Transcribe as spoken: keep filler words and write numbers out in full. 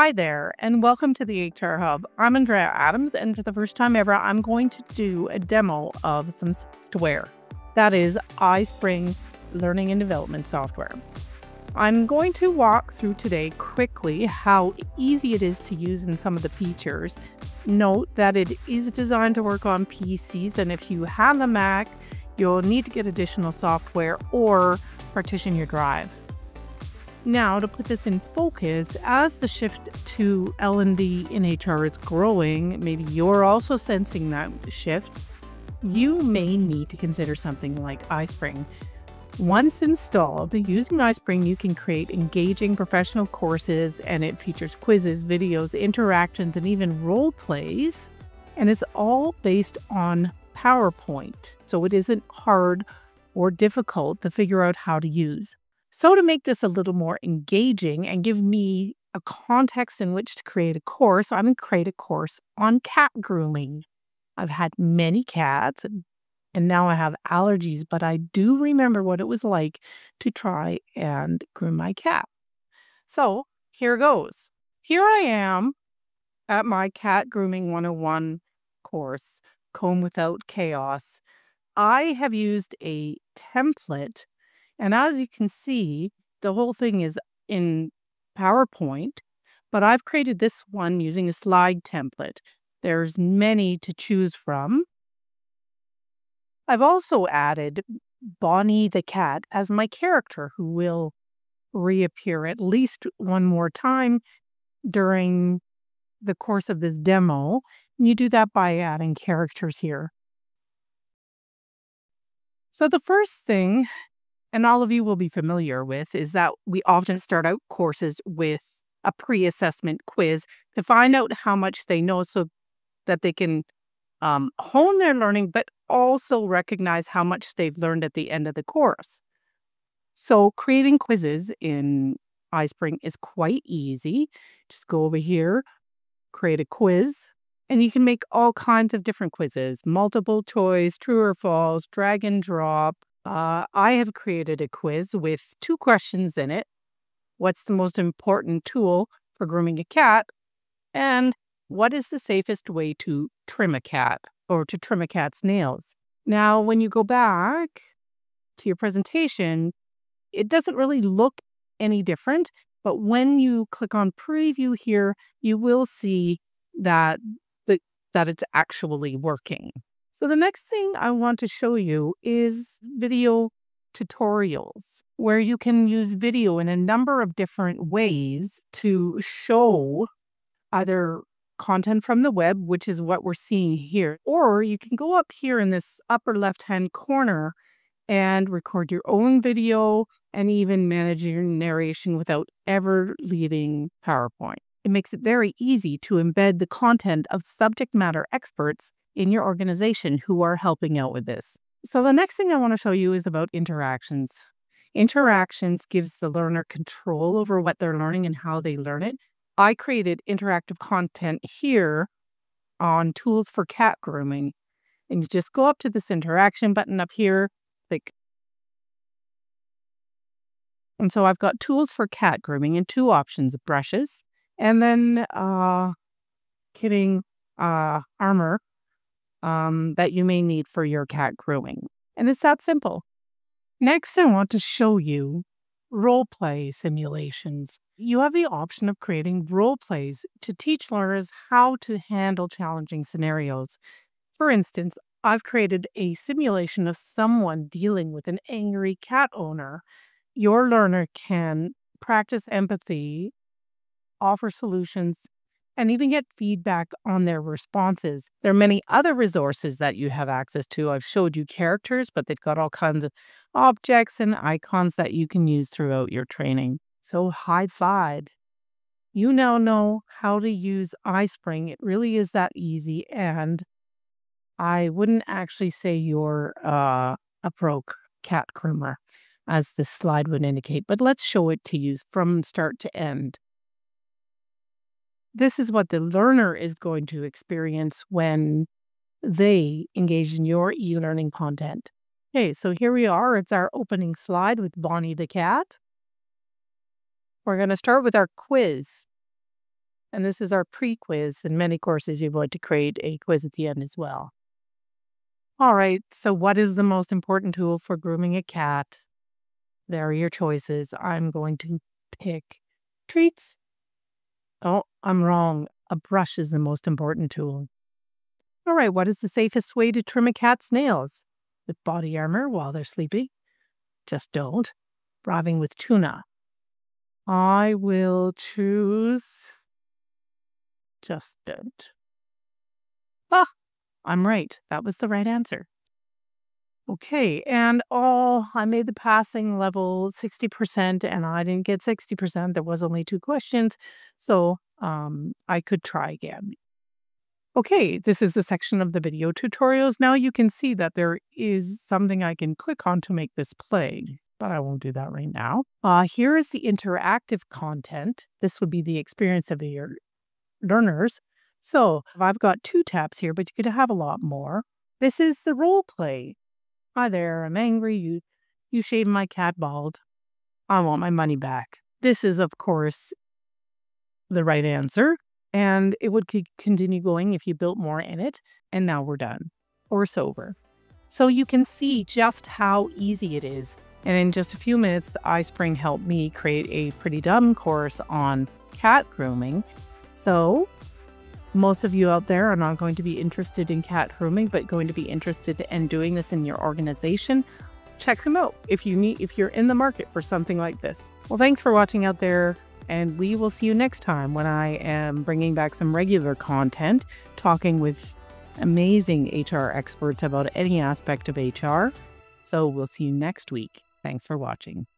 Hi there, and welcome to the H R Hub. I'm Andrea Adams, and for the first time ever, I'm going to do a demo of some software. That is iSpring Learning and Development software. I'm going to walk through today quickly how easy it is to use and some of the features. Note that it is designed to work on P Cs, and if you have a Mac, you'll need to get additional software or partition your drive. Now, to put this in focus, as the shift to L and D in H R is growing, maybe you're also sensing that shift, you may need to consider something like iSpring. Once installed, using iSpring, you can create engaging professional courses, and it features quizzes, videos, interactions, and even role plays. And it's all based on PowerPoint, so it isn't hard or difficult to figure out how to use. So to make this a little more engaging and give me a context in which to create a course, I'm going to create a course on cat grooming. I've had many cats and now I have allergies, but I do remember what it was like to try and groom my cat. So here goes. Here I am at my Cat Grooming one oh one course, Comb Without Chaos. I have used a template. And as you can see, the whole thing is in PowerPoint, but I've created this one using a slide template. There's many to choose from. I've also added Bonnie the cat as my character, who will reappear at least one more time during the course of this demo. And you do that by adding characters here. So the first thing, and all of you will be familiar with, is that we often start out courses with a pre-assessment quiz to find out how much they know so that they can um, hone their learning, but also recognize how much they've learned at the end of the course. So creating quizzes in iSpring is quite easy. Just go over here, create a quiz, and you can make all kinds of different quizzes, multiple choice, true or false, drag and drop. Uh, I have created a quiz with two questions in it. What's the most important tool for grooming a cat? And what is the safest way to trim a cat or to trim a cat's nails? Now, when you go back to your presentation, it doesn't really look any different. But when you click on preview here, you will see that, the, that it's actually working. So the next thing I want to show you is video tutorials, where you can use video in a number of different ways to show either content from the web, which is what we're seeing here, or you can go up here in this upper left-hand corner and record your own video and even manage your narration without ever leaving PowerPoint. It makes it very easy to embed the content of subject matter experts in your organization who are helping out with this. So the next thing I want to show you is about interactions. Interactions gives the learner control over what they're learning and how they learn it. I created interactive content here on tools for cat grooming. And you just go up to this interaction button up here, click. And so I've got tools for cat grooming and two options of brushes. And then uh, kidding uh, armor. Um, that you may need for your cat grooming. And it's that simple. Next, I want to show you role play simulations. You have the option of creating role plays to teach learners how to handle challenging scenarios. For instance, I've created a simulation of someone dealing with an angry cat owner. Your learner can practice empathy, offer solutions, and even get feedback on their responses. There are many other resources that you have access to. I've showed you characters, but they've got all kinds of objects and icons that you can use throughout your training. So high five. You now know how to use iSpring. It really is that easy, and I wouldn't actually say you're uh, a pro cat groomer, as this slide would indicate, but let's show it to you from start to end. This is what the learner is going to experience when they engage in your e-learning content. Okay, so here we are. It's our opening slide with Bonnie the cat. We're going to start with our quiz. And this is our pre-quiz. In many courses, you want to create a quiz at the end as well. All right, so what is the most important tool for grooming a cat? There are your choices. I'm going to pick treats. Oh, I'm wrong. A brush is the most important tool. All right, what is the safest way to trim a cat's nails? With body armor while they're sleeping? Just don't. Bribing with tuna. I will choose... just don't. Ah, I'm right. That was the right answer. Okay, and oh, I made the passing level sixty percent and I didn't get sixty percent. There was only two questions, so um, I could try again. Okay, this is the section of the video tutorials. Now you can see that there is something I can click on to make this play, but I won't do that right now. Uh, here is the interactive content. This would be the experience of your learners. So I've got two tabs here, but you could have a lot more. This is the role play. Hi there, I'm angry. You, you shaved my cat bald. I want my money back. This is, of course, the right answer. And it would continue going if you built more in it. And now we're done. Or it's over. So you can see just how easy it is. And in just a few minutes, iSpring helped me create a pretty dumb course on cat grooming. So most of you out there are not going to be interested in cat grooming, but going to be interested in doing this in your organization. Check them out if, you need, if you're in the market for something like this. Well, thanks for watching out there. And we will see you next time when I am bringing back some regular content, talking with amazing H R experts about any aspect of H R. So we'll see you next week. Thanks for watching.